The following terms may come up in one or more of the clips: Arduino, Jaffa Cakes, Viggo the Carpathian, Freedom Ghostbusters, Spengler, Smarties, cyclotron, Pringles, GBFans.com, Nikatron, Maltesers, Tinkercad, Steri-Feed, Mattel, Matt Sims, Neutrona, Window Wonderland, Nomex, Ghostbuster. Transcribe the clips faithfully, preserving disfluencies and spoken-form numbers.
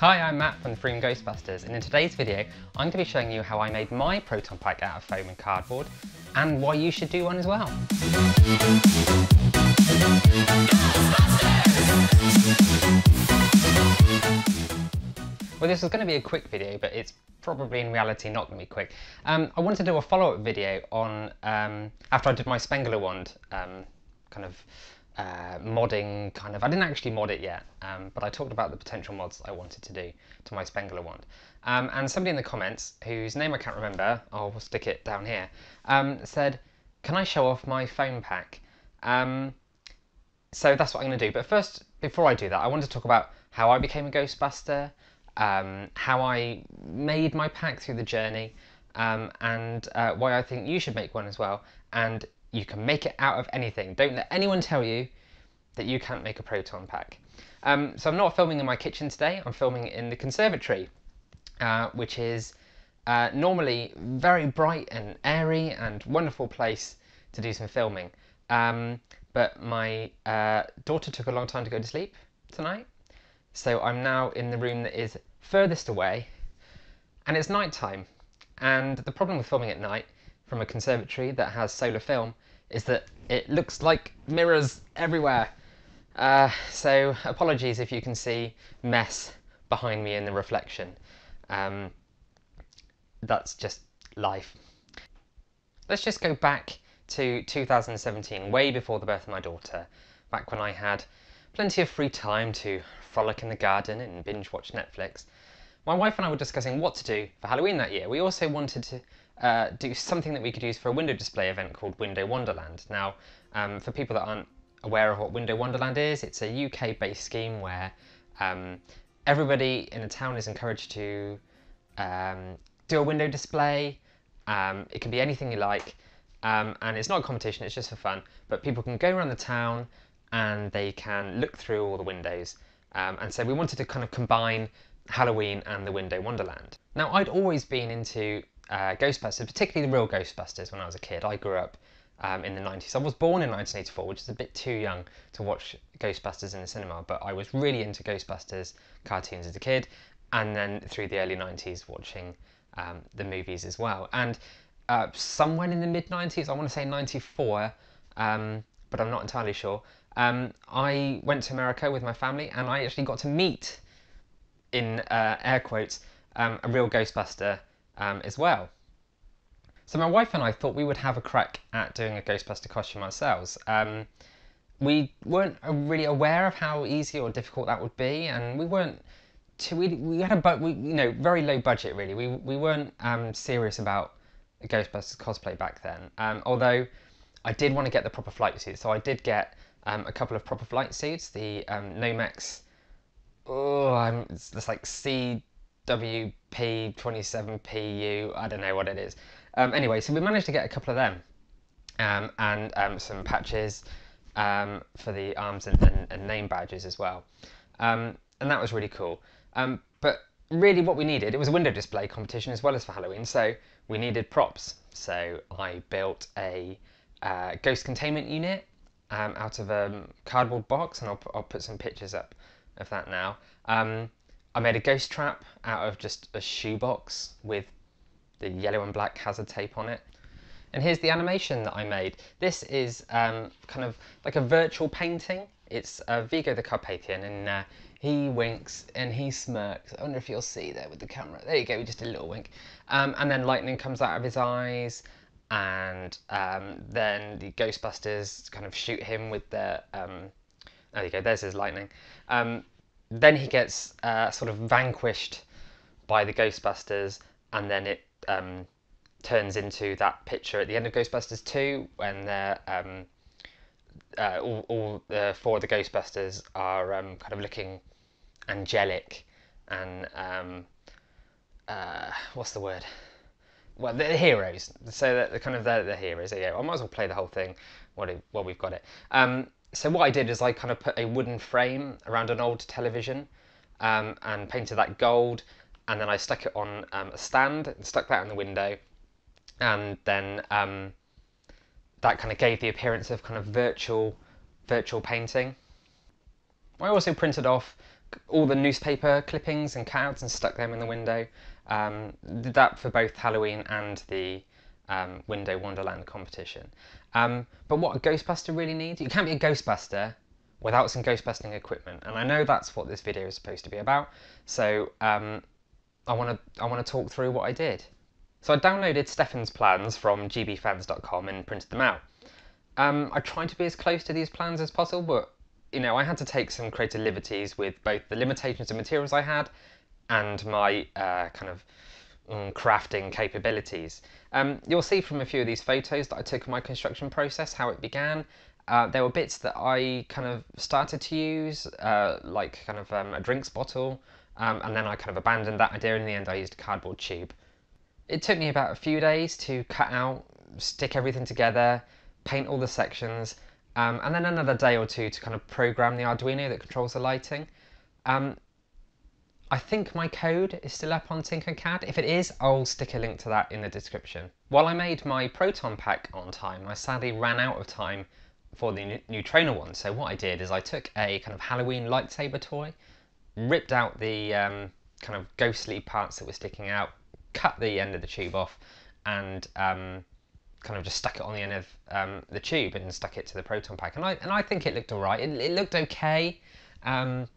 Hi, I'm Matt from Freedom Ghostbusters, and in today's video I'm going to be showing you how I made my proton pack out of foam and cardboard, and why you should do one as well. Well, this is going to be a quick video, but it's probably in reality not going to be quick. Um, I wanted to do a follow-up video on, um, after I did my Spengler wand um, kind of Uh, modding kind of, I didn't actually mod it yet, um, but I talked about the potential mods I wanted to do to my Spengler wand. Um, and somebody in the comments, whose name I can't remember, I'll stick it down here, um, said, can I show off my foam pack? Um, so that's what I'm going to do. But first, before I do that, I want to talk about how I became a Ghostbuster, um, how I made my pack through the journey, um, and uh, why I think you should make one as well. And you can make it out of anything. Don't let anyone tell you that you can't make a proton pack. Um, so I'm not filming in my kitchen today, I'm filming in the conservatory, uh, which is uh, normally very bright and airy and wonderful place to do some filming. Um, but my uh, daughter took a long time to go to sleep tonight, so I'm now in the room that is furthest away, and it's night time. And the problem with filming at night from a conservatory that has solar film is that it looks like mirrors everywhere. Uh, so apologies if you can see mess behind me in the reflection. Um, that's just life. Let's just go back to two thousand seventeen, way before the birth of my daughter, back when I had plenty of free time to frolic in the garden and binge watch Netflix. My wife and I were discussing what to do for Halloween that year. We also wanted to Uh, do something that we could use for a window display event called Window Wonderland. Now, um, for people that aren't aware of what Window Wonderland is, it's a U K-based scheme where um, everybody in a town is encouraged to um, do a window display. Um, it can be anything you like, um, and it's not a competition, it's just for fun, but people can go around the town and they can look through all the windows. Um, and so we wanted to kind of combine Halloween and the Window Wonderland. Now, I'd always been into Uh, Ghostbusters, particularly the real Ghostbusters, when I was a kid. I grew up um, in the nineties. I was born in nineteen eighty-four, which is a bit too young to watch Ghostbusters in the cinema, but I was really into Ghostbusters cartoons as a kid, and then through the early nineties watching um, the movies as well. And uh, somewhere in the mid nineties, I want to say ninety-four, um, but I'm not entirely sure, um, I went to America with my family, and I actually got to meet, in uh, air quotes, um, a real Ghostbuster Um, as well. So my wife and I thought we would have a crack at doing a Ghostbuster costume ourselves. Um, we weren't really aware of how easy or difficult that would be, and we weren't too, we, we had a but we you know very low budget really. We we weren't um, serious about the Ghostbusters cosplay back then. Um, although I did want to get the proper flight suits, so I did get um, a couple of proper flight suits. The um, Nomex, oh, I'm, it's, it's like C. W P twenty-seven P U, I don't know what it is. Um, anyway, so we managed to get a couple of them, um, and um, some patches um, for the arms and, and, and name badges as well. Um, and that was really cool. Um, but really what we needed, it was a window display competition as well as for Halloween, so we needed props. So I built a uh, ghost containment unit um, out of a cardboard box, and I'll, I'll put some pictures up of that now. Um, I made a ghost trap out of just a shoebox with the yellow and black hazard tape on it. And here's the animation that I made. This is um, kind of like a virtual painting. It's uh, Viggo the Carpathian, and uh, he winks and he smirks. I wonder if you'll see there with the camera. There you go, just a little wink. Um, and then lightning comes out of his eyes, and um, then the Ghostbusters kind of shoot him with their... Um, there you go, there's his lightning. Um, Then he gets uh, sort of vanquished by the Ghostbusters, and then it um, turns into that picture at the end of Ghostbusters two, when they're, um, uh, all, all the four of the Ghostbusters are um, kind of looking angelic and, um, uh, what's the word? Well, they're heroes. So they're, they're kind of they're, they're heroes. Yeah, I might as well play the whole thing while we've got it. Um, So what I did is I kind of put a wooden frame around an old television um, and painted that gold, and then I stuck it on um, a stand and stuck that in the window, and then um, that kind of gave the appearance of kind of virtual virtual painting. I also printed off all the newspaper clippings and cards and stuck them in the window. Um, did that for both Halloween and the um, Window Wonderland competition. Um, but what a Ghostbuster really needs, you can't be a Ghostbuster without some ghostbusting equipment, and I know that's what this video is supposed to be about. So um, I want to I want to talk through what I did. So I downloaded Stefan's plans from G B fans dot com and printed them out. Um, I tried to be as close to these plans as possible, but you know, I had to take some creative liberties with both the limitations of materials I had and my uh, kind of um, crafting capabilities. Um, you'll see from a few of these photos that I took my construction process, how it began. Uh, there were bits that I kind of started to use, uh, like kind of um, a drinks bottle, um, and then I kind of abandoned that idea. In the end, I used a cardboard tube. It took me about a few days to cut out, stick everything together, paint all the sections, um, and then another day or two to kind of program the Arduino that controls the lighting. Um, I think my code is still up on Tinkercad. If it is, I'll stick a link to that in the description. While I made my Proton pack on time, I sadly ran out of time for the Neutrona one, so what I did is I took a kind of Halloween lightsaber toy, ripped out the um, kind of ghostly parts that were sticking out, cut the end of the tube off, and um, kind of just stuck it on the end of um, the tube and stuck it to the Proton pack, and I and I think it looked alright. It, it looked okay. Um,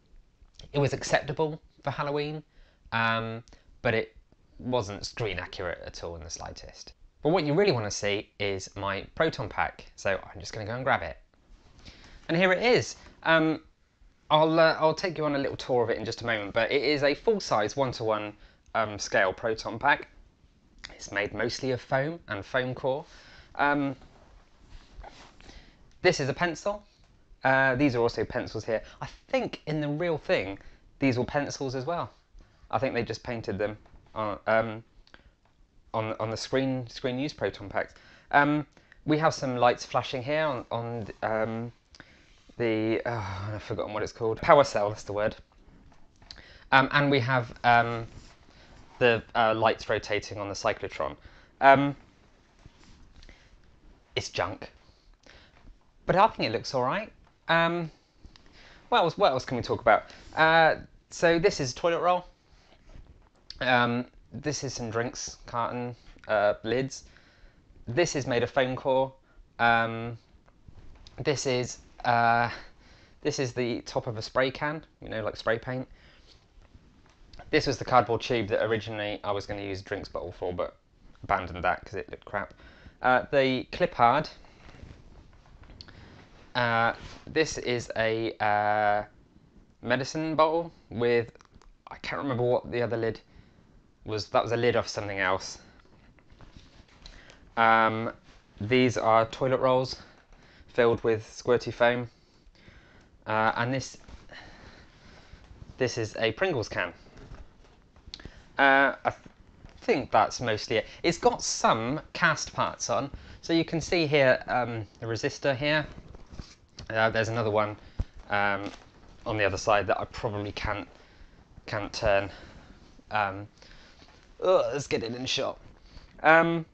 it was acceptable for Halloween, um, but it wasn't screen accurate at all in the slightest. But what you really want to see is my Proton pack, so I'm just going to go and grab it. And here it is. Um, I'll uh, I'll take you on a little tour of it in just a moment, but it is a full-size one-to-one um, scale Proton pack. It's made mostly of foam and foam core. Um, this is a pencil. Uh, these are also pencils here. I think in the real thing, these were pencils as well. I think they just painted them on. Um, On, on the screen screen use Proton packs. Um, we have some lights flashing here on, on the, um, the oh, I've forgotten what it's called. Power cell, that's the word. Um, and we have um, the uh, lights rotating on the cyclotron. Um, it's junk, but I think it looks all right. Um, what else, what else can we talk about? Uh, so this is a toilet roll. Um, This is some drinks carton uh, lids. This is made of foam core. Um, this is uh, this is the top of a spray can, you know, like spray paint. This was the cardboard tube that originally I was going to use a drinks bottle for, but abandoned that because it looked crap. Uh, the clipboard. Uh, this is a uh, medicine bottle with, I can't remember what the other lid. Was that was a lid off something else. Um, these are toilet rolls filled with squirty foam, uh, and this this is a Pringles can. Uh, I th think that's mostly it. It's got some cast parts on, so you can see here um, a resistor here. Uh, there's another one um, on the other side that I probably can't can't turn. Um, Oh, let's get it in shot. Um,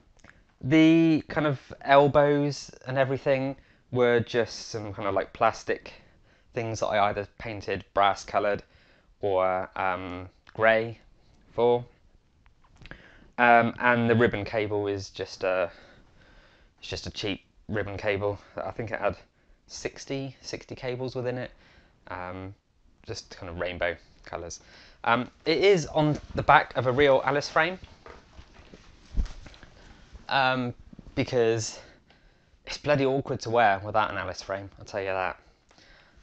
the kind of elbows and everything were just some kind of like plastic things that I either painted brass coloured or um, grey for. Um, and the ribbon cable is just a it's just a cheap ribbon cable. I think it had sixty cables within it. Um, just kind of rainbow colours. Um, it is on the back of a real Alice frame, um, because it's bloody awkward to wear without an Alice frame, I'll tell you that.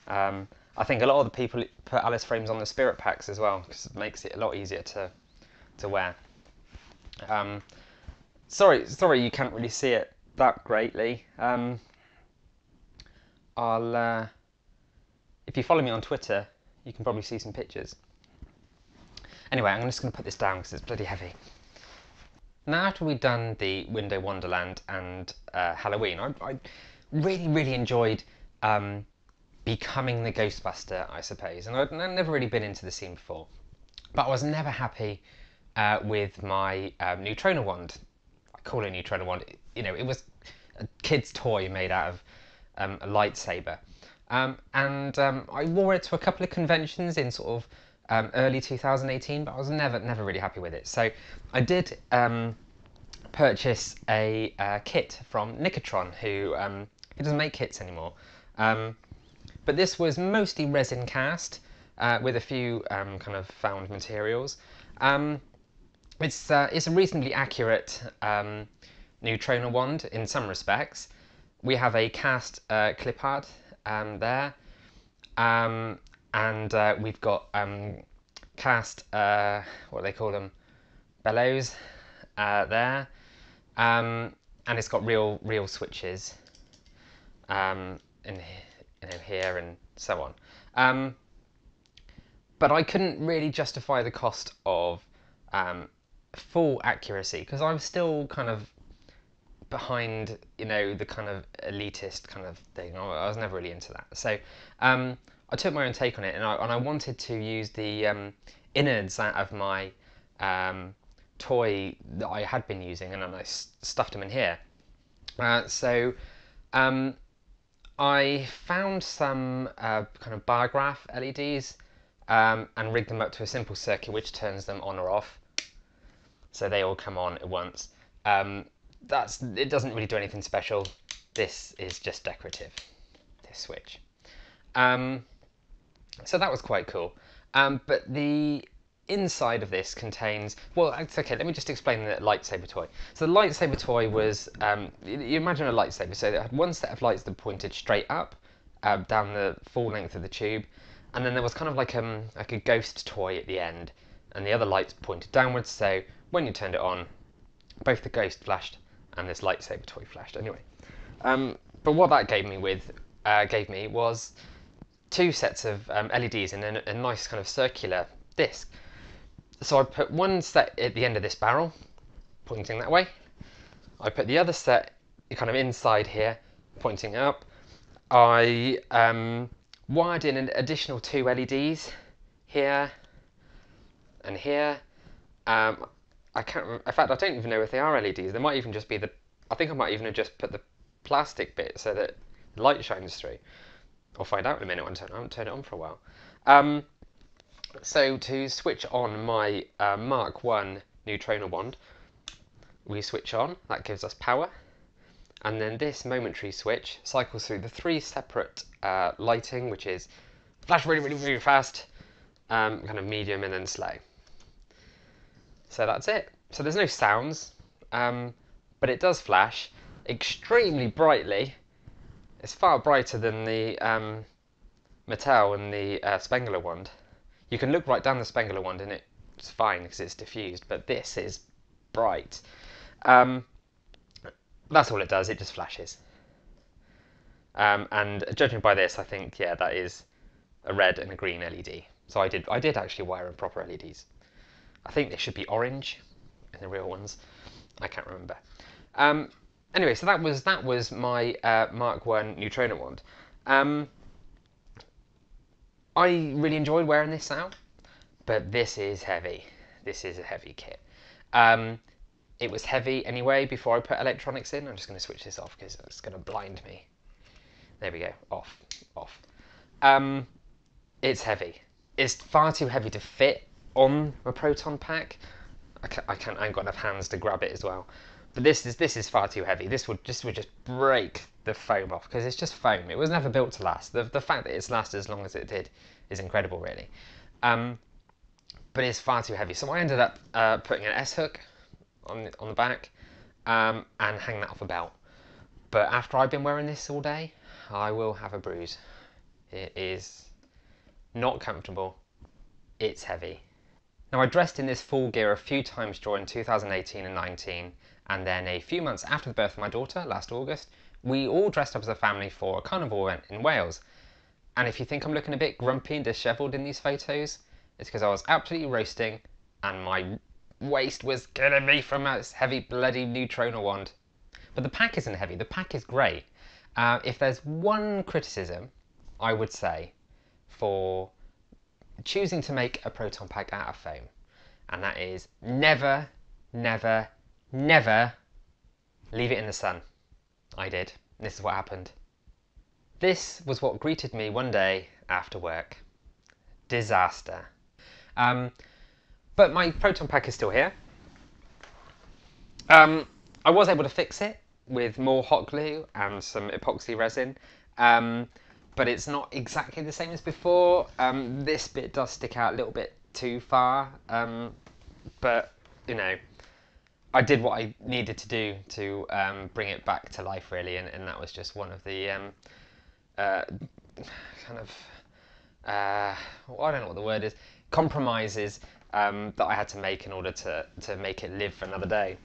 Um, I think a lot of the people put Alice frames on the spirit packs as well, because it makes it a lot easier to to wear. Um, sorry, sorry you can't really see it that greatly. Um, I'll, uh, if you follow me on Twitter, you can probably see some pictures. Anyway, I'm just going to put this down because it's bloody heavy. Now, after we've done the Window Wonderland and uh, Halloween, I, I really, really enjoyed um, becoming the Ghostbuster, I suppose. And I'd, I'd never really been into the scene before. But I was never happy uh, with my um, Neutrona wand. I call it a Neutrona wand. You know, it was a kid's toy made out of um, a lightsaber. Um, and um, I wore it to a couple of conventions in sort of um, early two thousand eighteen, but I was never, never really happy with it. So I did um, purchase a uh, kit from Nikatron, who um, it doesn't make kits anymore. Um, but this was mostly resin cast uh, with a few um, kind of found materials. Um, it's, uh, it's a reasonably accurate um, Neutrona wand in some respects. We have a cast uh, clip art um, there, um, and uh, we've got um, cast, uh, what do they call them, bellows uh, there, um, and it's got real real switches um, in, you know, here and so on. Um, but I couldn't really justify the cost of um, full accuracy, because I'm still kind of behind, you know, the kind of elitist kind of thing. I was never really into that. So um, I took my own take on it, and I, and I wanted to use the um, innards out of my um, toy that I had been using, and then I stuffed them in here. Uh, so um, I found some uh, kind of bar graph L E Ds um, and rigged them up to a simple circuit which turns them on or off. So they all come on at once. Um, That's, it doesn't really do anything special. This is just decorative, this switch. Um, so that was quite cool. Um, but the inside of this contains, well, it's okay, let me just explain the lightsaber toy. So the lightsaber toy was, um, you, you imagine a lightsaber, so it had one set of lights that pointed straight up, uh, down the full length of the tube, and then there was kind of like, um, like a ghost toy at the end, and the other lights pointed downwards, so when you turned it on, both the ghost flashed and this lightsaber toy flashed anyway. Um, but what that gave me with uh, gave me was two sets of um, L E Ds in a, a nice kind of circular disc. So I put one set at the end of this barrel, pointing that way. I put the other set kind of inside here, pointing up. I um, wired in an additional two L E Ds here and here. Um, I can't remember. In fact, I don't even know if they are L E Ds. They might even just be the, I think I might even have just put the plastic bit so that the light shines through. I'll find out in a minute when I, turn, I haven't turned it on for a while. Um, so to switch on my uh, Mark one Neutrona wand, we switch on, that gives us power. And then this momentary switch cycles through the three separate uh, lighting, which is flash really, really, really fast, um, kind of medium, and then slow. So that's it. So there's no sounds, um, but it does flash extremely brightly. It's far brighter than the um, Mattel and the uh, Spengler wand. You can look right down the Spengler wand and it's fine because it's diffused, but this is bright. Um, that's all it does, it just flashes. Um, and judging by this, I think, yeah, that is a red and a green L E D. So I did, I did actually wire in proper L E Ds. I think they should be orange in the real ones. I can't remember. Um, anyway, so that was that was my uh, Mark one Neutrona wand. Um, I really enjoyed wearing this out, but this is heavy. This is a heavy kit. Um, it was heavy anyway before I put electronics in. I'm just going to switch this off because it's going to blind me. There we go. Off. Off. Um, it's heavy. It's far too heavy to fit on a proton pack. I can't, I can't. I ain't got enough hands to grab it as well. But this is this is far too heavy. This would just would just break the foam off because it's just foam. It was never built to last. The the fact that it's lasted as long as it did is incredible, really. Um, but it's far too heavy. So I ended up uh, putting an S hook on on the back um, and hang that off a belt. But after I've been wearing this all day, I will have a bruise. It is not comfortable. It's heavy. Now, I dressed in this full gear a few times during two thousand eighteen and nineteen, and then a few months after the birth of my daughter, last August, we all dressed up as a family for a carnival event in Wales. And if you think I'm looking a bit grumpy and dishevelled in these photos, it's because I was absolutely roasting, and my waist was killing me from this heavy bloody Neutrona wand. But the pack isn't heavy, the pack is great. Uh, if there's one criticism, I would say, for choosing to make a proton pack out of foam, and that is never, never, never leave it in the sun. I did. This is what happened. This was what greeted me one day after work. Disaster. Um, but my proton pack is still here. Um, I was able to fix it with more hot glue and some epoxy resin, um, but it's not exactly the same as before. Um, this bit does stick out a little bit too far, um, but you know, I did what I needed to do to um, bring it back to life, really, and, and that was just one of the um, uh, kind of, uh, well, I don't know what the word is, compromises um, that I had to make in order to, to make it live for another day.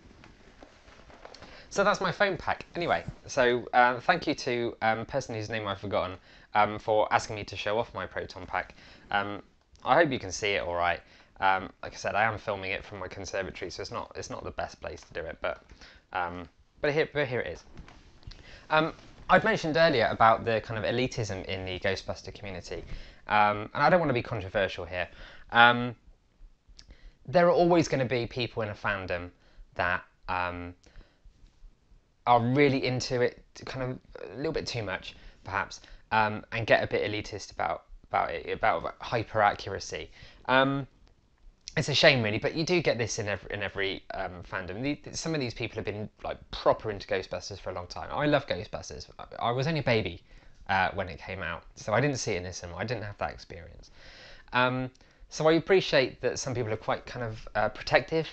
So that's my phone pack. Anyway, so uh, thank you to a um, person whose name I've forgotten um, for asking me to show off my proton pack. Um, I hope you can see it all right. Um, like I said, I am filming it from my conservatory, so it's not it's not the best place to do it, but um, but here but here it is. Um, I'd mentioned earlier about the kind of elitism in the Ghostbuster community, um, and I don't want to be controversial here. Um, there are always going to be people in a fandom that um, are really into it, kind of a little bit too much, perhaps, um, and get a bit elitist about about it, about hyper accuracy. Um, It's a shame, really, but you do get this in every in every um, fandom. The, some of these people have been like proper into Ghostbusters for a long time. I love Ghostbusters. I, I was only a baby uh, when it came out, so I didn't see it in the cinema. I didn't have that experience. Um, so I appreciate that some people are quite kind of uh, protective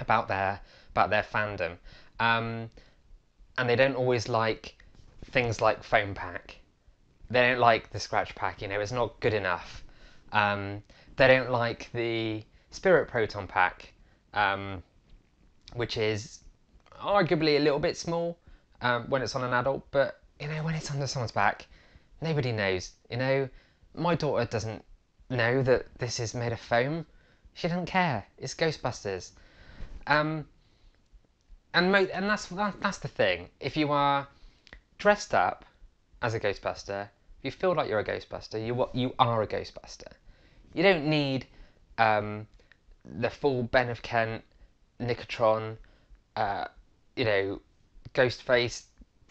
about their about their fandom, um, and they don't always like things like foam pack. They don't like the scratch pack. You know, it's not good enough. Um, They don't like the Spirit Proton Pack, um, which is arguably a little bit small um, when it's on an adult, but you know, when it's under someone's back, nobody knows. You know, my daughter doesn't know that this is made of foam. She doesn't care. It's Ghostbusters, um, and mo and that's that, that's the thing. If you are dressed up as a Ghostbuster, if you feel like you're a Ghostbuster, you you are a Ghostbuster. You don't need um, the full Ben of Kent, Nikatron, uh, you know, Ghostface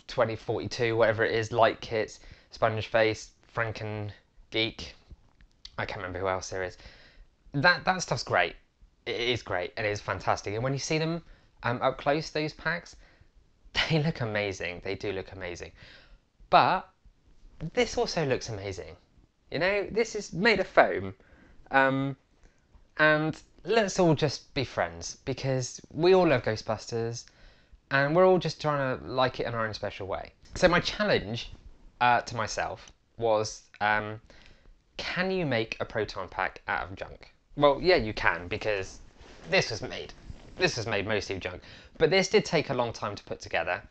twenty forty-two, whatever it is, Light Kits, Spongeface, Franken Geek. I can't remember who else there is. That that stuff's great. It is great and it is fantastic. And when you see them um, up close, those packs, they look amazing. They do look amazing. But this also looks amazing. You know, this is made of foam. Um, and let's all just be friends, because we all love Ghostbusters and we're all just trying to like it in our own special way. So my challenge uh, to myself was, um, can you make a proton pack out of junk? Well, yeah, you can, because this was made. This was made mostly of junk, but this did take a long time to put together.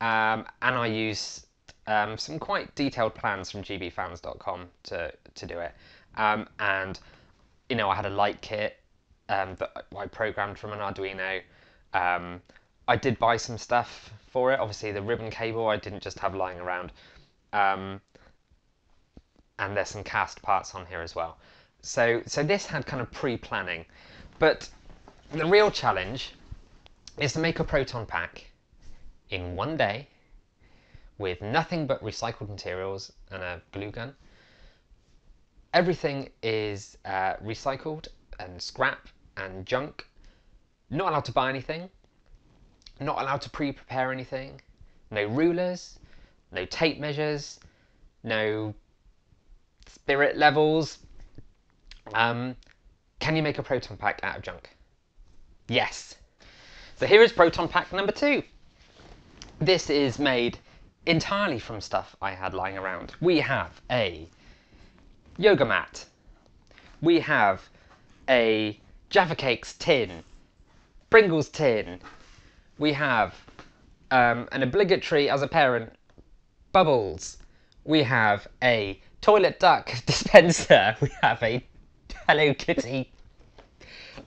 Um, and I used um, some quite detailed plans from G B Fans dot com to, to do it. Um, and, you know, I had a light kit um, that I programmed from an Arduino. Um, I did buy some stuff for it. Obviously, the ribbon cable I didn't just have lying around. Um, and there's some cast parts on here as well. So, so this had kind of pre-planning. But the real challenge is to make a proton pack in one day with nothing but recycled materials and a glue gun. Everything is uh, recycled and scrap and junk. Not allowed to buy anything. Not allowed to pre-prepare anything. No rulers, no tape measures, no spirit levels. Um, can you make a proton pack out of junk? Yes. So here is proton pack number two. This is made entirely from stuff I had lying around. We have a yoga mat, we have a Jaffa Cakes tin, Pringles tin, we have um, an obligatory, as a parent, bubbles, we have a toilet duck dispenser, we have a Hello Kitty,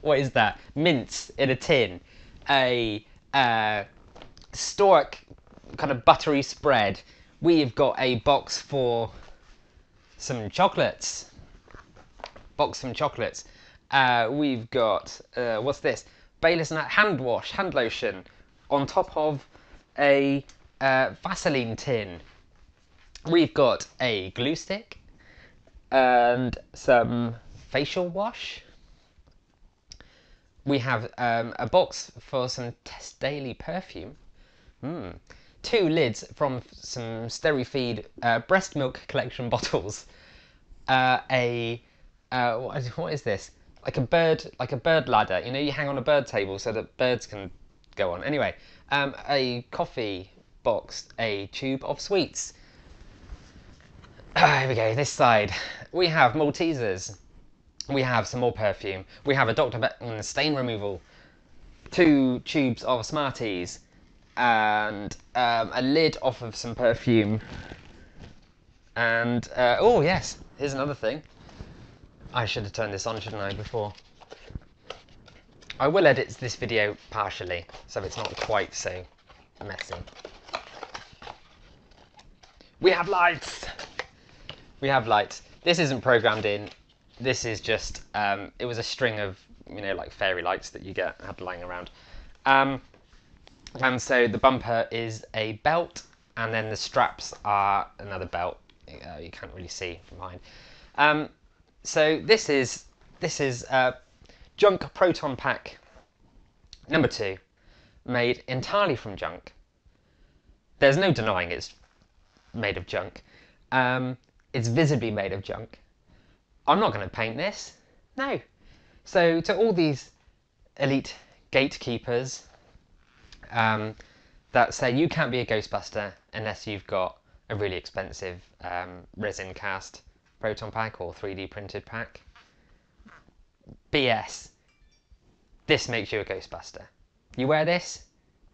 what is that, mints in a tin, a uh, stork kind of buttery spread, we've got a box for some chocolates, box some chocolates, uh, we've got, uh, what's this, Bayless Nut hand wash, hand lotion, on top of a uh, Vaseline tin, We've got a glue stick and some facial wash. We have um, a box for some Test Daily perfume. Mm. Two lids from some Steri-Feed uh, breast milk collection bottles. Uh, a uh, what, is, what is this? Like a bird, like a bird ladder. You know, you hang on a bird table so that birds can go on. Anyway, um, a coffee box, a tube of sweets. Ah, here we go. This side, we have Maltesers. We have some more perfume. We have a Doctor Beckman stain removal, two tubes of Smarties, and um, a lid off of some perfume. And uh, oh yes, here's another thing. I should have turned this on, shouldn't I? Before. I will edit this video partially, so it's not quite so messy. We have lights. We have lights. This isn't programmed in. This is just, um, it was a string of, you know, like fairy lights that you get had lying around. Um, and so the bumper is a belt, and then the straps are another belt. Uh, you can't really see from behind. Um, so this is, this is uh, junk proton pack number two, made entirely from junk. There's no denying it's made of junk. Um, it's visibly made of junk. I'm not going to paint this, no. So to all these elite gatekeepers um, that say you can't be a Ghostbuster unless you've got a really expensive um, resin cast proton pack or three D printed pack, B S. This makes you a Ghostbuster. You wear this,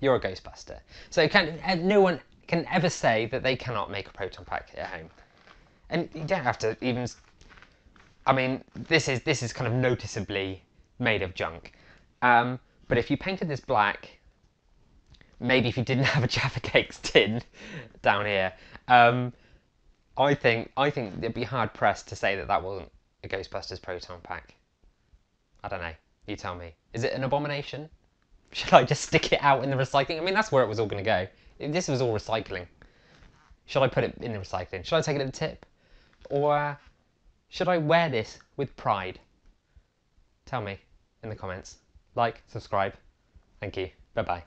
you're a Ghostbuster. So can, no one can ever say that they cannot make a proton pack at home. And you don't have to even... I mean, this is this is kind of noticeably made of junk. Um, but if you painted this black, maybe if you didn't have a Jaffa Cakes tin down here, um, I think I think it'd be hard pressed to say that that wasn't a Ghostbusters proton pack. I don't know. You tell me. Is it an abomination? Should I just stick it out in the recycling? I mean, that's where it was all going to go. This was all recycling. Should I put it in the recycling? Should I take it at the tip? Or... should I wear this with pride? Tell me in the comments. Like, subscribe. Thank you. Bye-bye.